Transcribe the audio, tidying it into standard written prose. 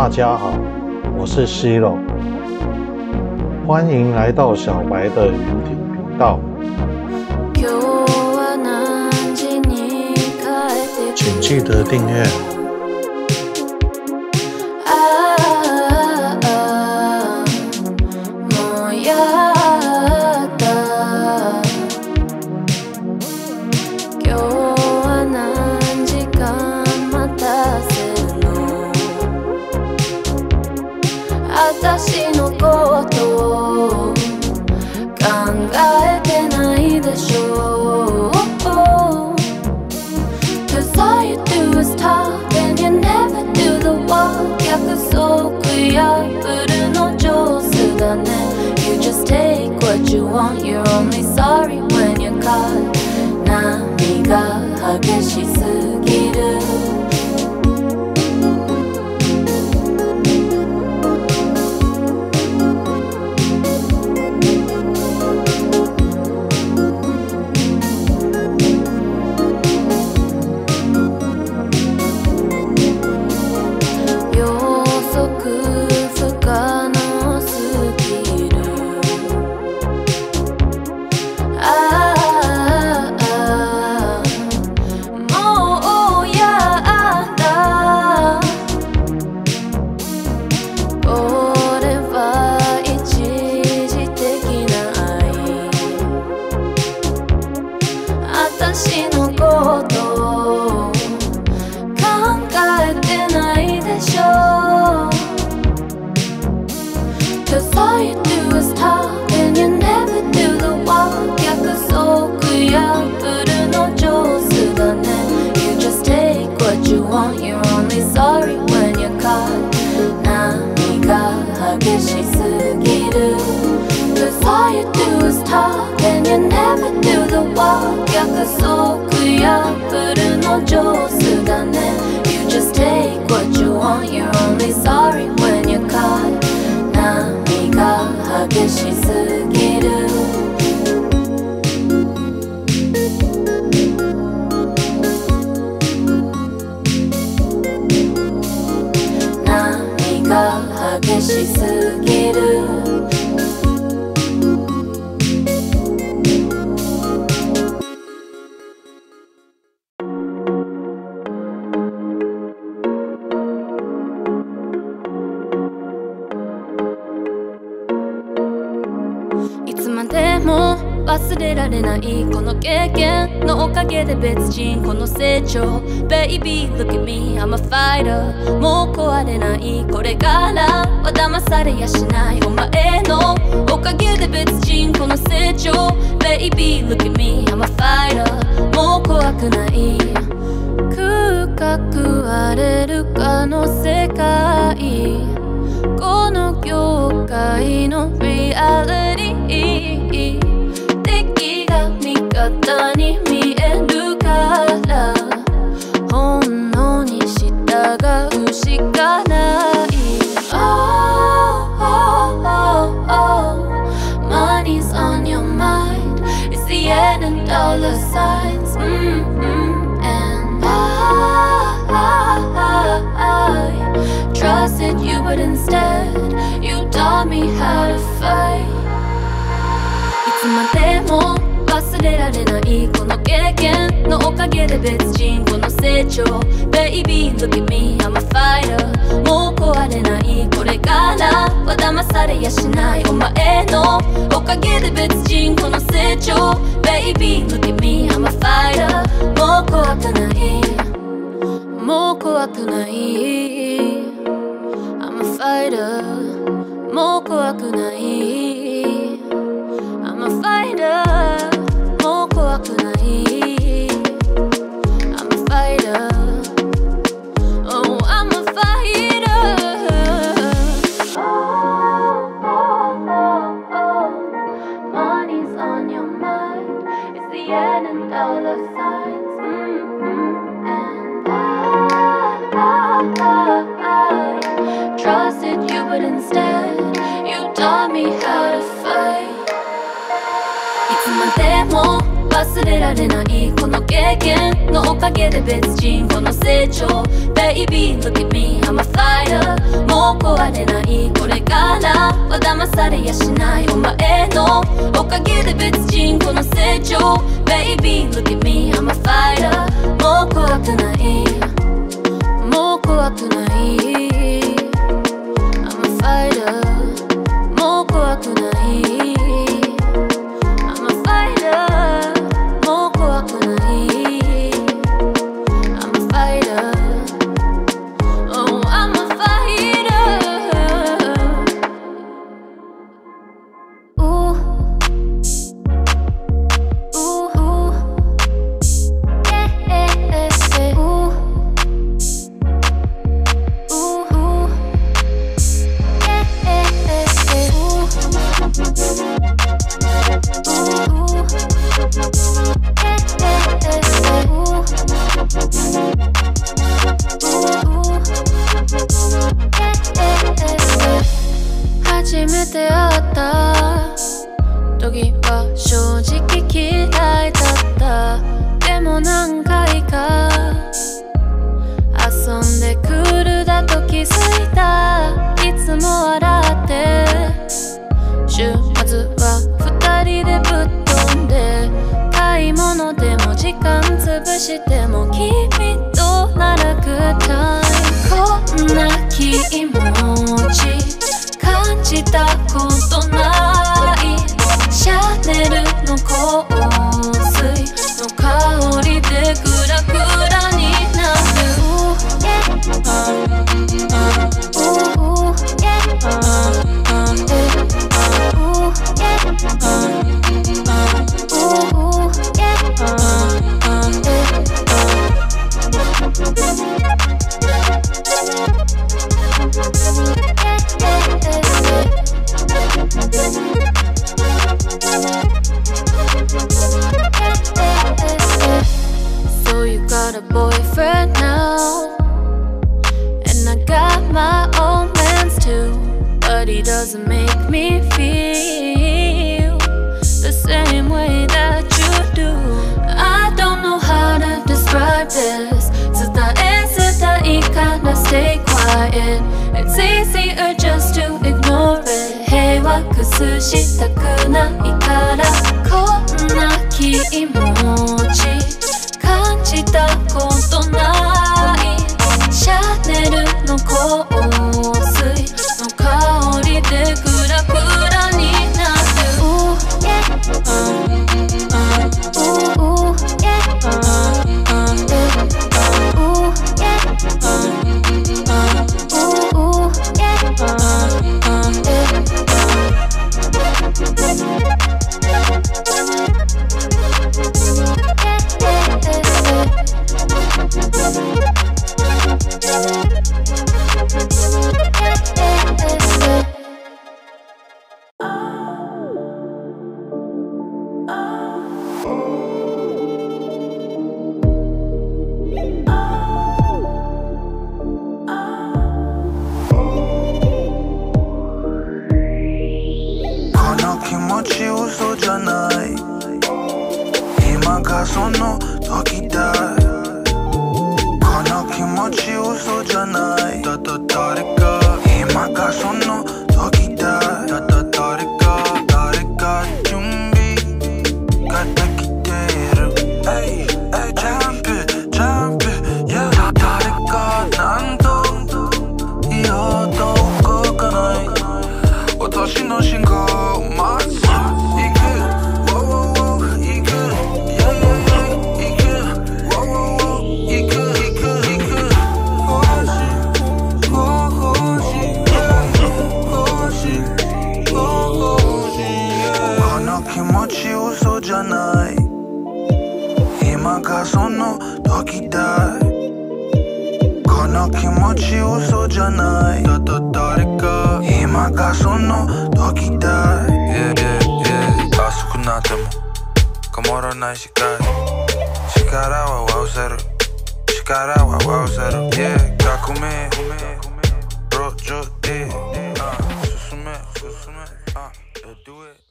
大家好，我是Shiro，欢迎来到小白的云顶频道。请记得订阅。私のことを考えてないでしょう。 Cause all you do is talk and you never do the walk。 約束破るの上手だね。 You just take what you want。 You're only sorry when you're caught。 波が激しすぎる。私のことを考えてないでしょ。 Cause all you do is talk and you never do the walk。 約束破るの上手だね。 You just take what you want。 You're only sorry when you're caught。 波が激しすぎる。 Cause all you do is talk and you never do the walk。約束破るの上手だね。 You just take what you want。 You're only sorry when you're caught。 波が激しすぎる。波が激しすぎる。忘れられないこの経験のおかげで別人この成長。 Baby look at me I'm a fighter。 もう壊れないこれからは騙されやしない。お前のおかげで別人この成長。 Baby look at me I'm a fighter。 もう怖くない。空が食われるかの世界。この業界のリアリティ。味方に見えるから本能に従うしかない。 Money's on your mind。 It's the end and dollar signs。 And I trusted you but instead you taught me how to fight。 いつまでも忘れられないこの経験のおかげで別人この成長。 Baby look at me I'm a fighter。 もう壊れないこれからは騙されやしない。お前のおかげで別人この成長。 Baby look at me I'm a fighter。 もう怖くない、もう怖くない。 I'm a fighter。 もう怖くない。 I'm a fighter。I'm a fighter。 Oh, I'm a fighter。 Oh, oh, oh, oh. Money's on your mind。 It's the end and dollar signs。 And I trusted you but instead you taught me how to fight。 いつまでも忘れられないこの経験のおかげで別人この成長 Baby look at me I'm a fire もう壊れないこれからは騙されやしないお前のおかげで別人この成長 Baby look at me I'm a fire もう怖くないもう怖くない I'm a fighter もう怖くないDo it.